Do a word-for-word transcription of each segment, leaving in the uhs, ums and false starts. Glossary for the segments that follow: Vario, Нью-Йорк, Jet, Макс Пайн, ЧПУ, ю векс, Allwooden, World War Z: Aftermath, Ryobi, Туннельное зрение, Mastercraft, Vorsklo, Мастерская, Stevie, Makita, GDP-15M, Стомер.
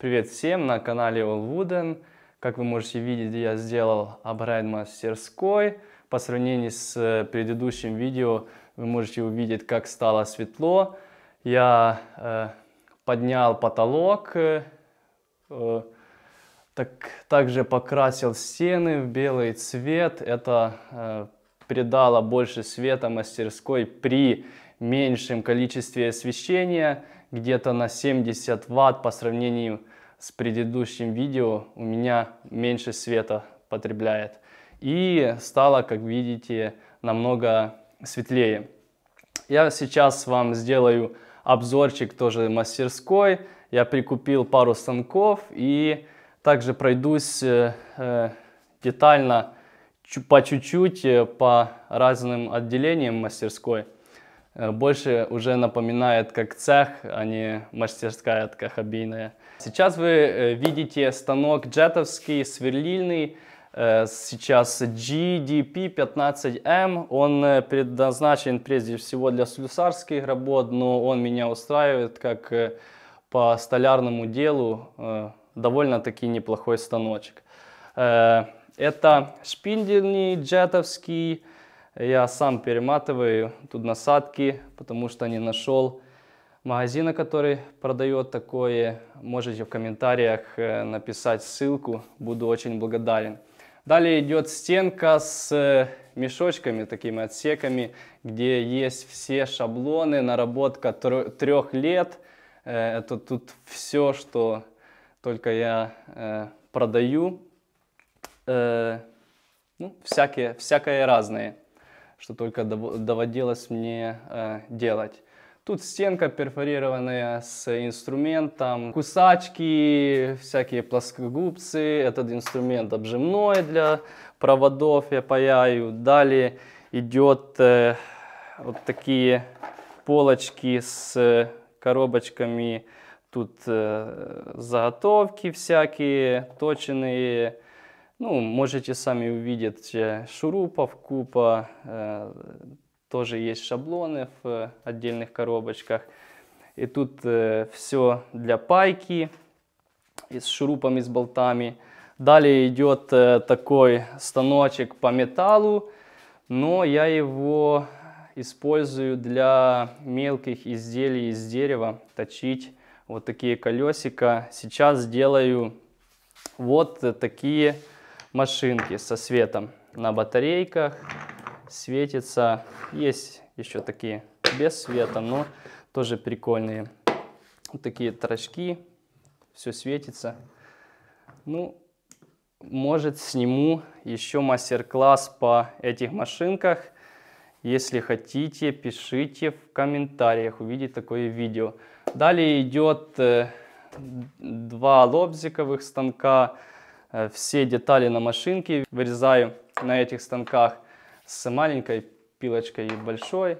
Привет всем на канале Allwooden. Как вы можете видеть, я сделал апгрейд мастерской. По сравнению с предыдущим видео вы можете увидеть, как стало светло. Я э, поднял потолок, э, так, также покрасил стены в белый цвет. Это э, придало больше света мастерской при меньшем количестве освещения, где-то на семьдесят ватт по сравнению с предыдущим видео у меня меньше света потребляет. И стало, как видите, намного светлее. Я сейчас вам сделаю обзорчик тоже мастерской. Я прикупил пару станков и также пройдусь э, детально по чуть-чуть по разным отделениям мастерской. Больше уже напоминает как цех, а не мастерская такая хоббийная. Сейчас вы видите станок джетовский, сверлильный. Сейчас джи ди пи пятнадцать эм. Он предназначен прежде всего для слюсарских работ, но он меня устраивает как по столярному делу довольно-таки неплохой станочек. Это шпиндельный джетовский. Я сам перематываю тут насадки, потому что не нашел магазина, который продает такое. Можете в комментариях написать ссылку, буду очень благодарен. Далее идет стенка с мешочками, такими отсеками, где есть все шаблоны, наработка трех лет. Это тут все, что только я продаю. Ну, всякие, всякое разное, что только доводилось мне э, делать. Тут стенка перфорированная с инструментом, кусачки, всякие плоскогубцы. Этот инструмент обжимной для проводов я паяю. Далее идет э, вот такие полочки с коробочками. Тут э, заготовки всякие, точеные. Ну, можете сами увидеть шурупов купа, э, тоже есть шаблоны в э, отдельных коробочках. И тут э, все для пайки и с шурупами, с болтами. Далее идет э, такой станочек по металлу, но я его использую для мелких изделий из дерева, точить вот такие колесика. Сейчас делаю вот такие машинки со светом на батарейках, светится. Есть еще такие без света, но тоже прикольные. Вот такие торчки, все светится. Ну, может, сниму еще мастер-класс по этих машинках. Если хотите, пишите в комментариях, увидеть такое видео. Далее идет два лобзиковых станка. Все детали на машинке вырезаю на этих станках с маленькой пилочкой и большой.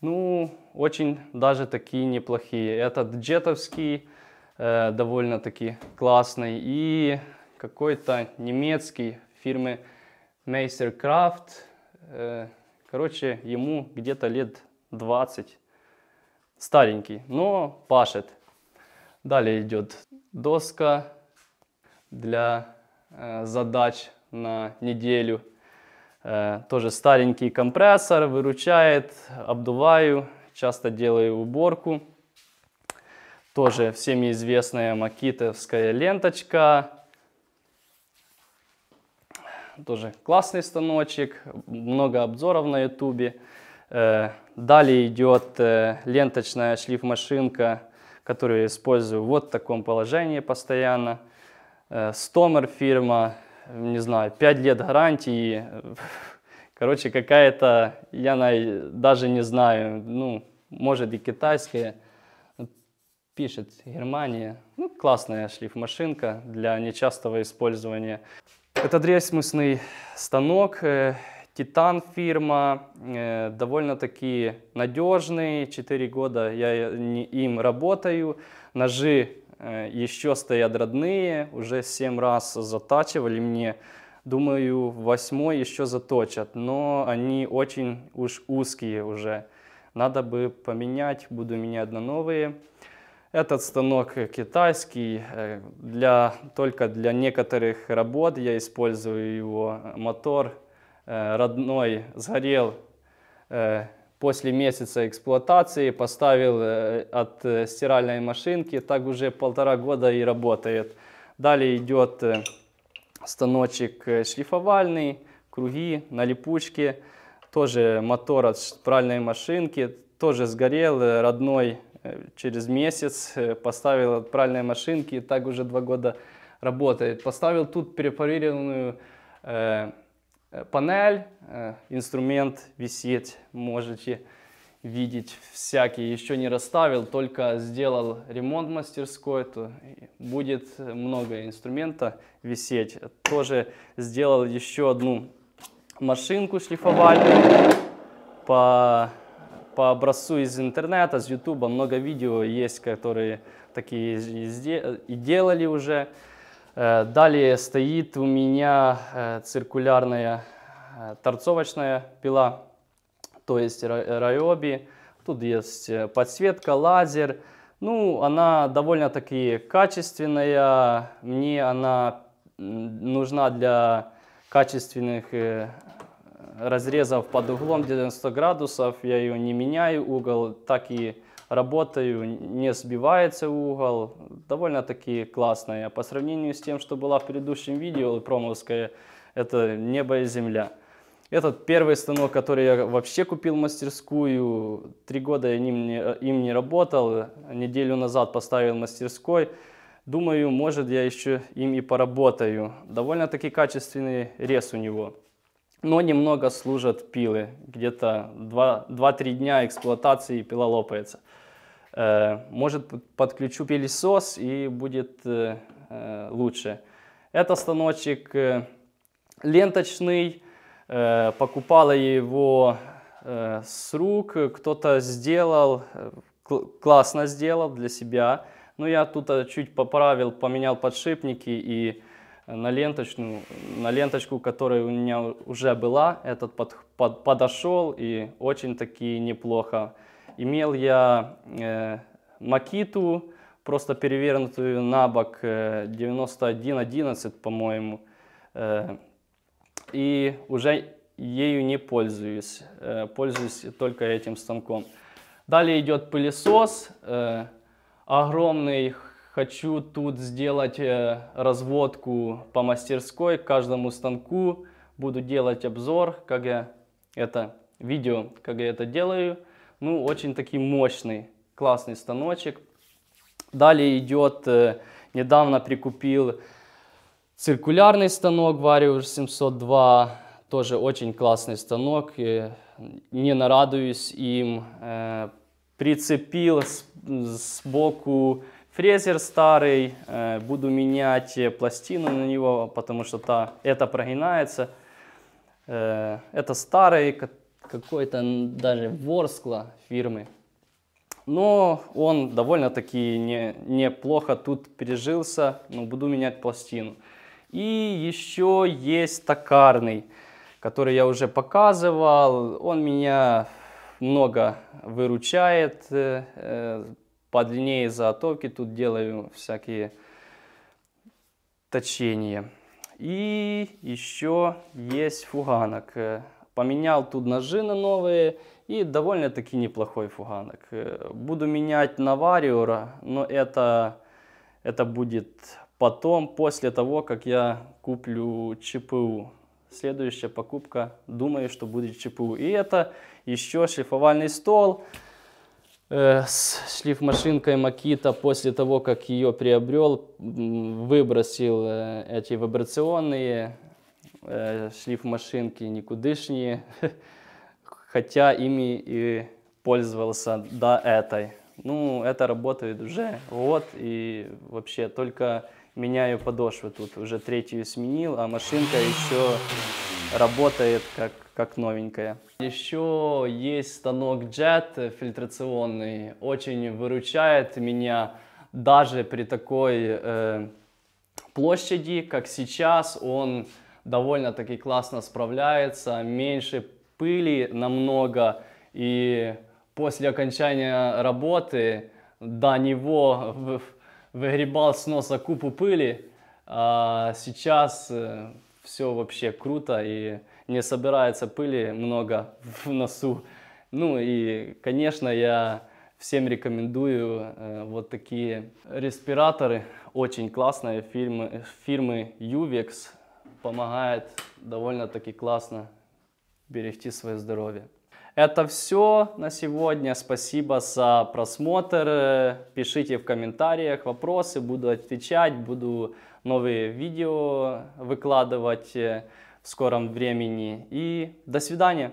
Ну, очень даже такие неплохие. Этот джетовский э, довольно-таки классный. И какой-то немецкий фирмы Mastercraft. Э, короче, ему где-то лет двадцать. Старенький, но пашет. Далее идет доска для э, задач на неделю. Э, тоже старенький компрессор, выручает, обдуваю, часто делаю уборку. Тоже всеми известная макитовская ленточка. Тоже классный станочек, много обзоров на ютубе. Э, далее идет э, ленточная шлифмашинка, которую я использую вот в таком положении постоянно. Стомер фирма, не знаю, пять лет гарантии. Короче, какая-то, я даже не знаю, ну, может и китайская. Пишет Германия. Ну, классная шлифмашинка для нечастого использования. Это дресмусный станок, Титан фирма, довольно-таки надежный. четыре года я им работаю. Ножи еще стоят родные, уже семь раз затачивали мне. Думаю, восьмой еще заточат, но они очень уж узкие уже. Надо бы поменять, буду менять на новые. Этот станок китайский, для, только для некоторых работ я использую его. Мотор родной сгорел после месяца эксплуатации, поставил от стиральной машинки, так уже полтора года и работает. Далее идет станочек шлифовальный, круги на липучке, тоже мотор от пральной машинки, тоже сгорел родной. Через месяц поставил от пральной машинки, и так уже два года работает. Поставил тут перепарированную э, панель, э, инструмент висит, можете видеть всякие. Еще не расставил, только сделал ремонт мастерской, то будет много инструмента висеть. Тоже сделал еще одну машинку шлифовальную по... По образцу из интернета, с ютуба много видео есть, которые такие и делали уже. Далее стоит у меня циркулярная торцовочная пила, то есть Ryobi. Тут есть подсветка, лазер. Ну, она довольно-таки качественная. Мне она нужна для качественных разрезов под углом девяносто градусов, я ее не меняю, угол так и работаю, не сбивается угол, довольно-таки классная. По сравнению с тем, что была в предыдущем видео, промовская, это небо и земля. Этот первый станок, который я вообще купил в мастерскую, три года я им не, им не работал, неделю назад поставил в мастерской. Думаю, может, я еще им и поработаю. Довольно-таки качественный рез у него. Но немного служат пилы, где-то два-три дня эксплуатации и пила лопается. Может, подключу пылесос и будет лучше. Это станочек ленточный, покупала его с рук, кто-то сделал, классно сделал для себя. Но я тут чуть поправил, поменял подшипники и... На ленточку, на ленточку, которая у меня уже была, этот под, под, подошел и очень-таки неплохо. Имел я э, Макиту, просто перевернутую на бок, э, девяносто один одиннадцать, по-моему, э, и уже ею не пользуюсь, э, пользуюсь только этим станком. Далее идет пылесос, э, огромный. Хочу тут сделать разводку по мастерской, к каждому станку. Буду делать обзор, как я это видео, как я это делаю. Ну, очень-таки мощный, классный станочек. Далее идет, недавно прикупил циркулярный станок Vario семьсот два. Тоже очень классный станок, не нарадуюсь им. Прицепил сбоку... Фрезер старый, буду менять пластину на него, потому что та, это прогинается. Это старый, какой-то даже Vorsklo фирмы. Но он довольно-таки не, неплохо тут пережился, но буду менять пластину. И еще есть токарный, который я уже показывал. Он меня много выручает. Подлиннее заготовки, тут делаю всякие точения. И еще есть фуганок. Поменял тут ножи на новые и довольно-таки неплохой фуганок. Буду менять на Vario, но это, это будет потом, после того, как я куплю ЧПУ. Следующая покупка, думаю, что будет ЧПУ. И это еще шлифовальный стол. С шлифмашинкой Makita, после того, как ее приобрел, выбросил эти вибрационные шлифмашинки никудышние, хотя ими и пользовался до этой. Ну, это работает уже год, и вообще только меняю подошвы тут. Уже третью сменил, а машинка еще работает как, как новенькая. Еще есть станок Jet фильтрационный, очень выручает меня даже при такой э, площади, как сейчас. Он довольно-таки классно справляется, меньше пыли намного, и после окончания работы до него выгребал с носа купу пыли, а сейчас все вообще круто и не собирается пыли много в носу. Ну и, конечно, я всем рекомендую вот такие респираторы. Очень классные фирмы, фирмы ю векс. Помогает довольно-таки классно берегти свое здоровье. Это все на сегодня. Спасибо за просмотр. Пишите в комментариях вопросы, буду отвечать, буду новые видео выкладывать в скором времени. И до свидания!